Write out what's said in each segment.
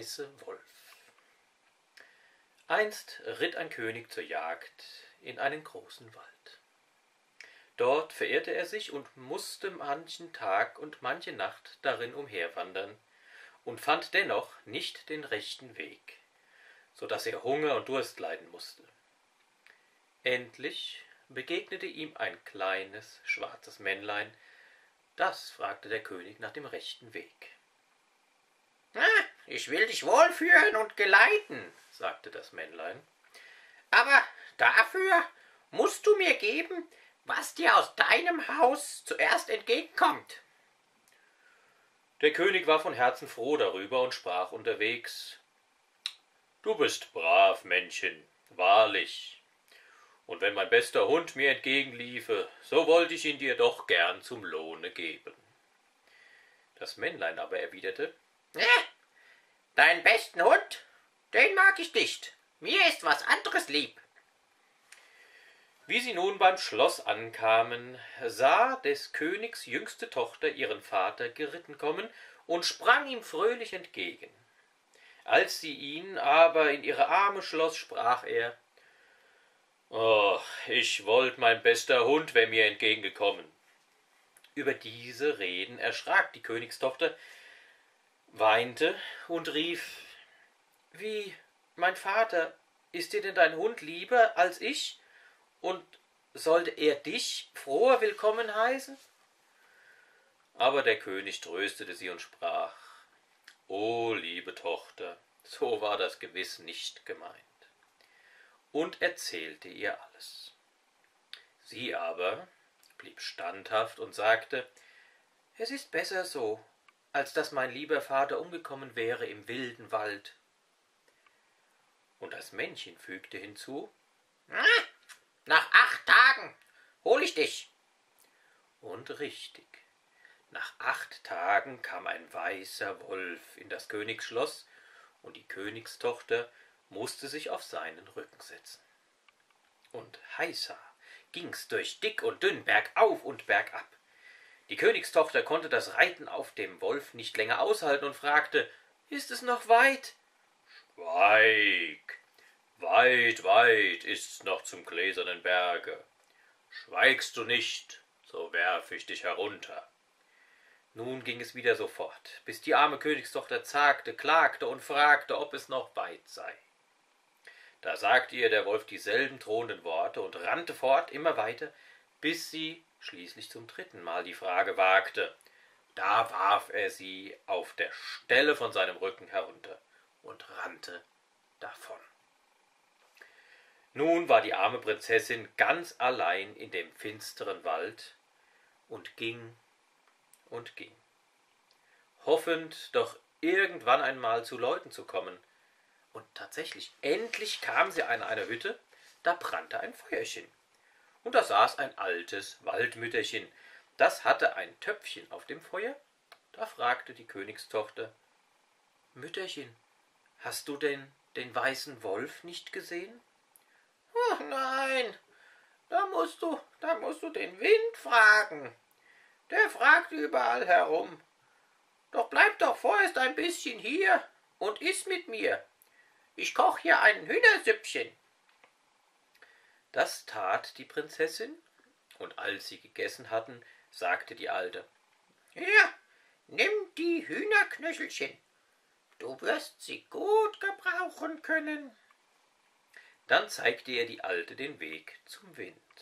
weiße Wolf. Einst ritt ein König zur Jagd in einen großen Wald. Dort verirrte er sich und musste manchen Tag und manche Nacht darin umherwandern und fand dennoch nicht den rechten Weg, so dass er Hunger und Durst leiden musste. Endlich begegnete ihm ein kleines, schwarzes Männlein. Das fragte der König nach dem rechten Weg. »Na, ich will dich wohlführen und geleiten«, sagte das Männlein, »aber dafür musst du mir geben, was dir aus deinem Haus zuerst entgegenkommt.« Der König war von Herzen froh darüber und sprach unterwegs: »Du bist brav, Männchen, wahrlich. Und wenn mein bester Hund mir entgegenliefe, so wollte ich ihn dir doch gern zum Lohne geben.« Das Männlein aber erwiderte: »Deinen besten Hund, den mag ich nicht. Mir ist was anderes lieb.« Wie sie nun beim Schloss ankamen, sah des Königs jüngste Tochter ihren Vater geritten kommen und sprang ihm fröhlich entgegen. Als sie ihn aber in ihre Arme schloss, sprach er: »Oh, ich wollt, mein bester Hund wär mir entgegengekommen.« Über diese Reden erschrak die Königstochter, weinte und rief: »Wie, mein Vater, ist dir denn dein Hund lieber als ich, und sollte er dich froher Willkommen heißen?« Aber der König tröstete sie und sprach: »O, liebe Tochter, so war das gewiss nicht gemeint.« Und erzählte ihr alles. Sie aber blieb standhaft und sagte: »Es ist besser so, als dass mein lieber Vater umgekommen wäre im wilden Wald.« Und das Männchen fügte hinzu: »Nach 8 Tagen hol ich dich.« Und richtig, nach 8 Tagen kam ein weißer Wolf in das Königsschloss, und die Königstochter musste sich auf seinen Rücken setzen. Und heißa ging's durch dick und dünn, bergauf und bergab. Die Königstochter konnte das Reiten auf dem Wolf nicht länger aushalten und fragte: »Ist es noch weit?« »Schweig! Weit, weit ist's noch zum gläsernen Berge. Schweigst du nicht, so werf ich dich herunter.« Nun ging es wieder so fort, bis die arme Königstochter zagte, klagte und fragte, ob es noch weit sei. Da sagte ihr der Wolf dieselben drohenden Worte und rannte fort immer weiter, bis sie schließlich zum 3. Mal die Frage wagte. Da warf er sie auf der Stelle von seinem Rücken herunter und rannte davon. Nun war die arme Prinzessin ganz allein in dem finsteren Wald und ging und ging, hoffend doch irgendwann einmal zu Leuten zu kommen. Und tatsächlich, endlich kam sie an eine Hütte, da brannte ein Feuerchen. Und da saß ein altes Waldmütterchen, das hatte ein Töpfchen auf dem Feuer. Da fragte die Königstochter: »Mütterchen, hast du denn den weißen Wolf nicht gesehen?« »Oh nein, da musst du den Wind fragen. Der fragt überall herum. Doch bleib doch vorerst ein bisschen hier und iss mit mir. Ich koch hier ein Hühnersüppchen.« Das tat die Prinzessin, und als sie gegessen hatten, sagte die Alte: »Hier, nimm die Hühnerknöchelchen. Du wirst sie gut gebrauchen können.« Dann zeigte ihr die Alte den Weg zum Wind.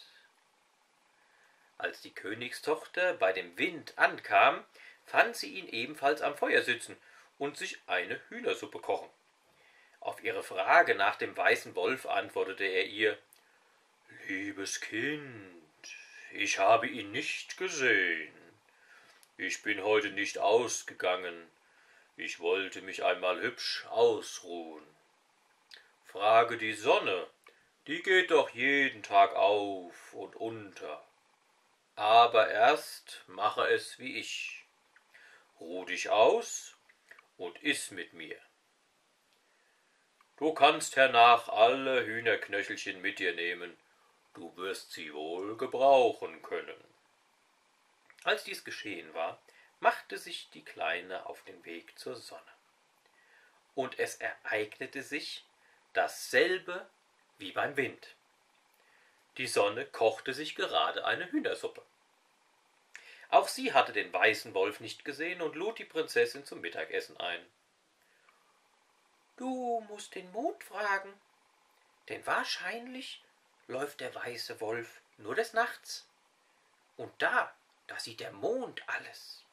Als die Königstochter bei dem Wind ankam, fand sie ihn ebenfalls am Feuer sitzen und sich eine Hühnersuppe kochen. Auf ihre Frage nach dem weißen Wolf antwortete er ihr: »Liebes Kind, ich habe ihn nicht gesehen. Ich bin heute nicht ausgegangen. Ich wollte mich einmal hübsch ausruhen. Frage die Sonne, die geht doch jeden Tag auf und unter. Aber erst mache es wie ich. Ruh dich aus und iss mit mir. Du kannst hernach alle Hühnerknöchelchen mit dir nehmen. Du wirst sie wohl gebrauchen können.« Als dies geschehen war, machte sich die Kleine auf den Weg zur Sonne. und es ereignete sich dasselbe wie beim Wind. Die Sonne kochte sich gerade eine Hühnersuppe. Auch sie hatte den weißen Wolf nicht gesehen und lud die Prinzessin zum Mittagessen ein. »Du musst den Mond fragen, denn wahrscheinlich läuft der weiße Wolf nur des Nachts. Und da sieht der Mond alles.«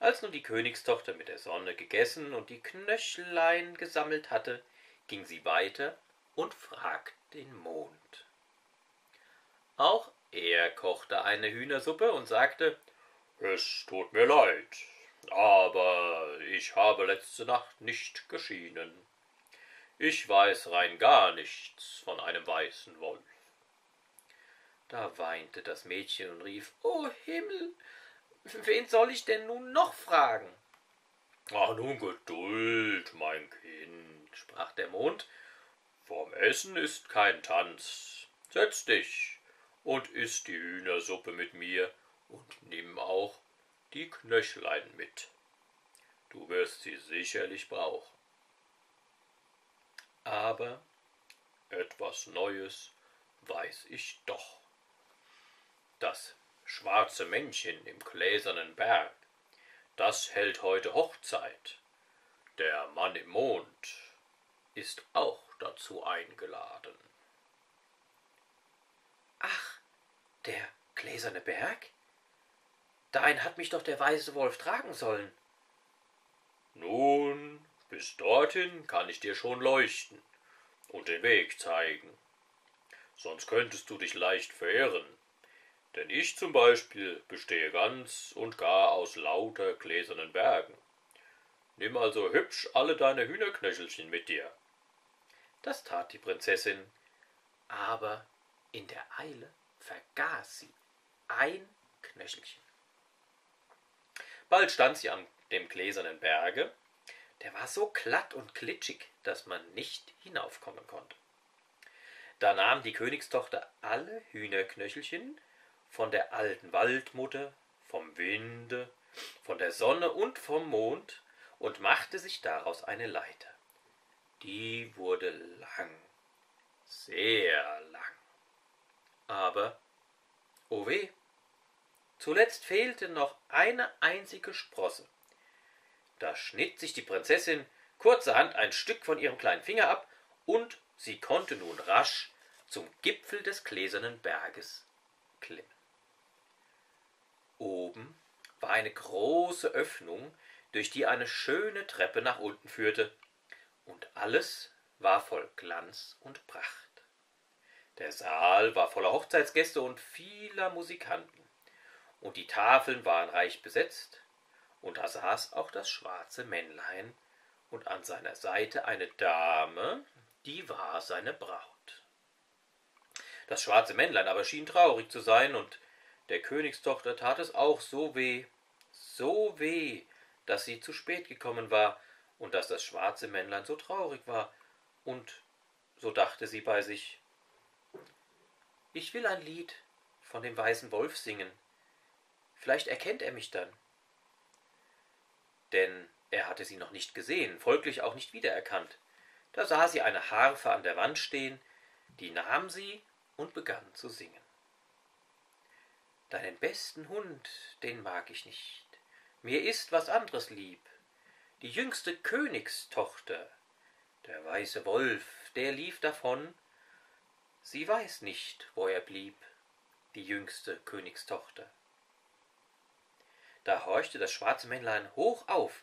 Als nun die Königstochter mit der Sonne gegessen und die Knöchlein gesammelt hatte, ging sie weiter und fragte den Mond. Auch er kochte eine Hühnersuppe und sagte, »Es tut mir leid, aber ich habe letzte Nacht nicht geschienen. Ich weiß rein gar nichts von einem weißen Wolf.« Da weinte das Mädchen und rief, »O Himmel, wen soll ich denn nun noch fragen?« »Ach, nun Geduld, mein Kind«, sprach der Mond, »vorm Essen ist kein Tanz. Setz dich und iss die Hühnersuppe mit mir und nimm auch die Knöchlein mit. Du wirst sie sicherlich brauchen.« Aber etwas Neues weiß ich doch. Das schwarze Männchen im gläsernen Berg, das hält heute Hochzeit. Der Mann im Mond ist auch dazu eingeladen. »Ach, der gläserne Berg? Dahin hat mich doch der weiße Wolf tragen sollen.« »Nun, bis dorthin kann ich dir schon leuchten und den Weg zeigen. Sonst könntest du dich leicht verirren, denn ich zum Beispiel bestehe ganz und gar aus lauter gläsernen Bergen. Nimm also hübsch alle deine Hühnerknöchelchen mit dir.« Das tat die Prinzessin, aber in der Eile vergaß sie ein Knöchelchen. Bald stand sie an dem gläsernen Berge, der war so glatt und klitschig, dass man nicht hinaufkommen konnte. Da nahm die Königstochter alle Hühnerknöchelchen von der alten Waldmutter, vom Winde, von der Sonne und vom Mond und machte sich daraus eine Leiter. Die wurde lang, sehr lang. Aber, oh weh, zuletzt fehlte noch eine einzige Sprosse. Da schnitt sich die Prinzessin kurzerhand ein Stück von ihrem kleinen Finger ab und sie konnte nun rasch zum Gipfel des gläsernen Berges klimmen. Oben war eine große Öffnung, durch die eine schöne Treppe nach unten führte, und alles war voll Glanz und Pracht. Der Saal war voller Hochzeitsgäste und vieler Musikanten, und die Tafeln waren reich besetzt, und da saß auch das schwarze Männlein, und an seiner Seite eine Dame, die war seine Braut. Das schwarze Männlein aber schien traurig zu sein, und der Königstochter tat es auch so weh, dass sie zu spät gekommen war, und dass das schwarze Männlein so traurig war, und so dachte sie bei sich, »Ich will ein Lied von dem weißen Wolf singen, vielleicht erkennt er mich dann.« Denn er hatte sie noch nicht gesehen, folglich auch nicht wiedererkannt. Da sah sie eine Harfe an der Wand stehen, die nahm sie und begann zu singen. »Deinen besten Hund, den mag ich nicht, mir ist was anderes lieb. Die jüngste Königstochter, der weiße Wolf, der lief davon, sie weiß nicht, wo er blieb, die jüngste Königstochter.« Da horchte das schwarze Männlein hoch auf,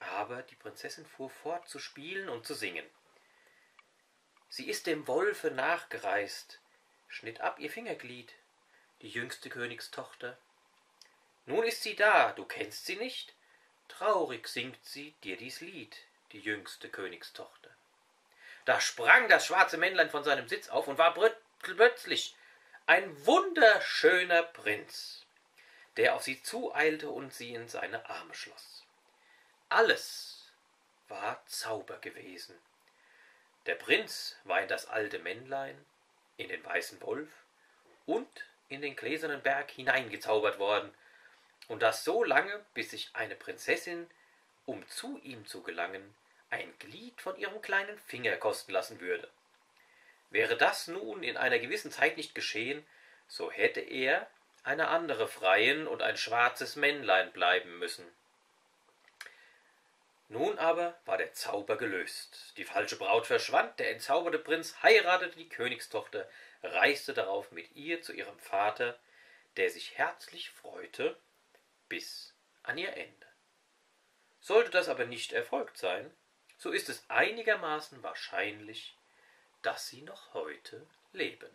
aber die Prinzessin fuhr fort zu spielen und zu singen. »Sie ist dem Wolfe nachgereist, schnitt ab ihr Fingerglied, die jüngste Königstochter. Nun ist sie da, du kennst sie nicht? Traurig singt sie dir dies Lied, die jüngste Königstochter.« Da sprang das schwarze Männlein von seinem Sitz auf und war plötzlich ein wunderschöner Prinz, der auf sie zueilte und sie in seine Arme schloss. Alles war Zauber gewesen. Der Prinz war in das alte Männlein, in den weißen Wolf und in den gläsernen Berg hineingezaubert worden, und das so lange, bis sich eine Prinzessin, um zu ihm zu gelangen, ein Glied von ihrem kleinen Finger kosten lassen würde. Wäre das nun in einer gewissen Zeit nicht geschehen, so hätte er eine andere freien und ein schwarzes Männlein bleiben müssen. Nun aber war der Zauber gelöst. Die falsche Braut verschwand, der entzauberte Prinz heiratete die Königstochter, reiste darauf mit ihr zu ihrem Vater, der sich herzlich freute bis an ihr Ende. Sollte das aber nicht erfolgt sein, so ist es einigermaßen wahrscheinlich, dass sie noch heute leben.